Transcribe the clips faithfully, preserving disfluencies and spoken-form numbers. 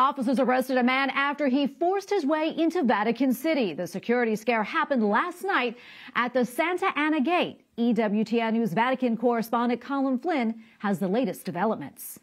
Officers arrested a man after he forced his way into Vatican City. The security scare happened last night at the Sant'Anna Gate. E W T N News Vatican correspondent Colm Flynn has the latest developments.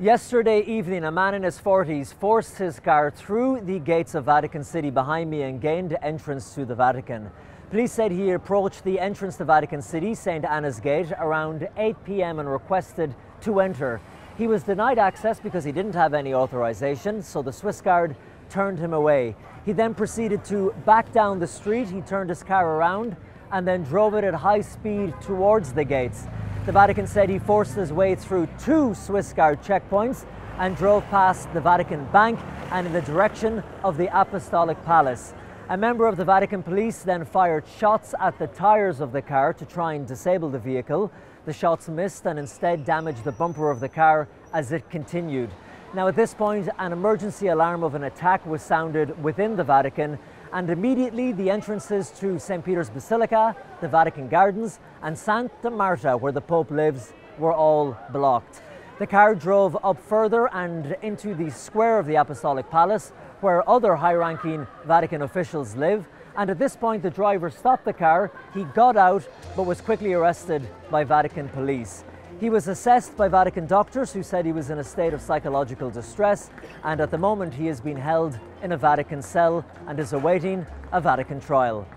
Yesterday evening, a man in his forties forced his car through the gates of Vatican City behind me and gained entrance to the Vatican. Police said he approached the entrance to Vatican City, Saint Anna's Gate, around eight p m and requested to enter. He was denied access because he didn't have any authorization, so the Swiss Guard turned him away. He then proceeded to back down the street. He turned his car around and then drove it at high speed towards the gates. The Vatican said he forced his way through two Swiss Guard checkpoints and drove past the Vatican Bank and in the direction of the Apostolic Palace. A member of the Vatican police then fired shots at the tires of the car to try and disable the vehicle. The shots missed and instead damaged the bumper of the car as it continued. Now at this point, an emergency alarm of an attack was sounded within the Vatican, and immediately the entrances to Saint Peter's Basilica, the Vatican Gardens and Santa Marta, where the Pope lives, were all blocked. The car drove up further and into the square of the Apostolic Palace, where other high-ranking Vatican officials live, and at this point the driver stopped the car. He got out but was quickly arrested by Vatican police. He was assessed by Vatican doctors who said he was in a state of psychological distress, and at the moment he has been held in a Vatican cell and is awaiting a Vatican trial.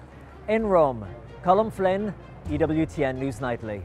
In Rome, Colm Flynn, E W T N News Nightly.